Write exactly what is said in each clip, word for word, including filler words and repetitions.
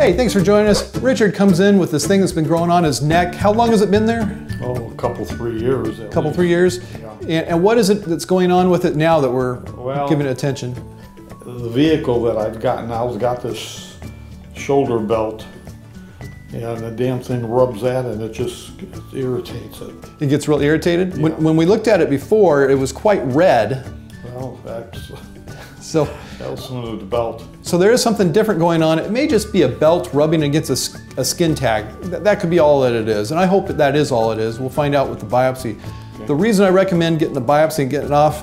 Hey, thanks for joining us. Richard comes in with this thing that's been growing on his neck. How long has it been there? Oh, a couple, three years. A couple, least. three years? Yeah. And, and what is it that's going on with it now that we're well, giving it attention? The vehicle that I've gotten, I was got this shoulder belt, and the damn thing rubs at it, and it just it irritates it. It gets real irritated? Yeah. When, when we looked at it before, it was quite red. Well, that's... So, the belt. So there is something different going on. It may just be a belt rubbing against a, a skin tag. Th that could be all that it is, and I hope that that is all it is. We'll find out with the biopsy. Okay. The reason I recommend getting the biopsy and getting it off,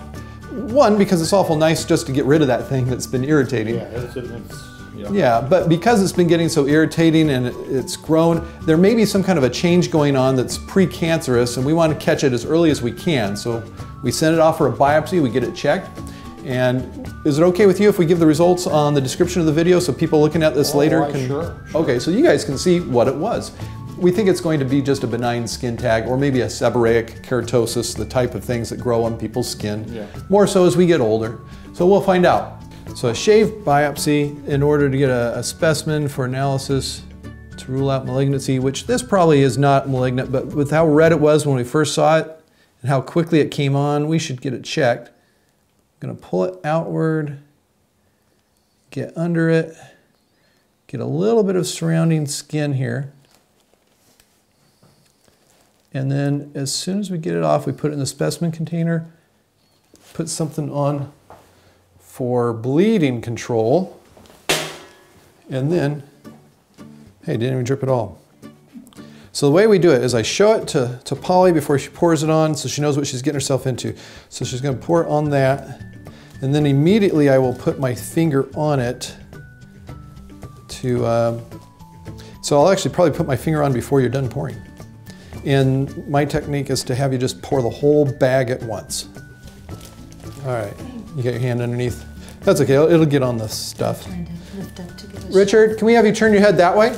one, because it's awful nice just to get rid of that thing that's been irritating. Yeah, it's, it's, yeah. yeah but because it's been getting so irritating and it, it's grown, there may be some kind of a change going on that's precancerous, and we want to catch it as early as we can. So we send it off for a biopsy, we get it checked. And is it okay with you if we give the results on the description of the video so people looking at this oh, later right, can... Sure, sure. Okay, so you guys can see what it was. We think it's going to be just a benign skin tag or maybe a seborrheic keratosis, the type of things that grow on people's skin, yeah. more so as we get older. So we'll find out. So a shave biopsy in order to get a, a specimen for analysis to rule out malignancy, which this probably is not malignant, but with how red it was when we first saw it and how quickly it came on, we should get it checked. I'm going to pull it outward, get under it, get a little bit of surrounding skin here. And then as soon as we get it off, we put it in the specimen container, put something on for bleeding control, and then, hey, didn't even drip at all. So the way we do it is I show it to, to Polly before she pours it on so she knows what she's getting herself into. So she's going to pour it on that, and then immediately I will put my finger on it to, uh, so I'll actually probably put my finger on before you're done pouring. And my technique is to have you just pour the whole bag at once. All right, you got your hand underneath. That's okay, it'll, it'll get on the stuff. Richard, can we have you turn your head that way?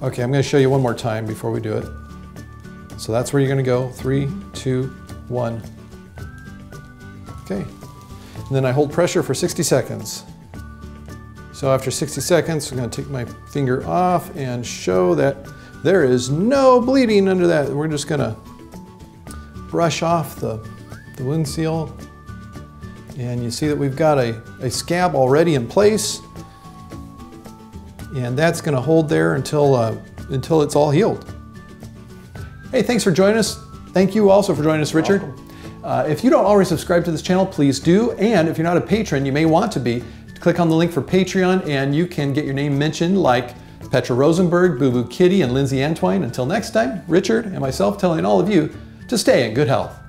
Okay, I'm going to show you one more time before we do it. So that's where you're going to go. Three, two, one. Okay. And then I hold pressure for sixty seconds. So after sixty seconds, I'm going to take my finger off and show that there is no bleeding under that. We're just going to brush off the, the wound seal. And you see that we've got a, a scab already in place. And that's going to hold there until, uh, until it's all healed. Hey, thanks for joining us. Thank you also for joining us, Richard. Uh, if you don't already subscribe to this channel, please do. And if you're not a patron, you may want to be. Click on the link for Patreon and you can get your name mentioned like Petra Rosenberg, Boo Boo Kitty, and Lindsay Antwine. Until next time, Richard and myself telling all of you to stay in good health.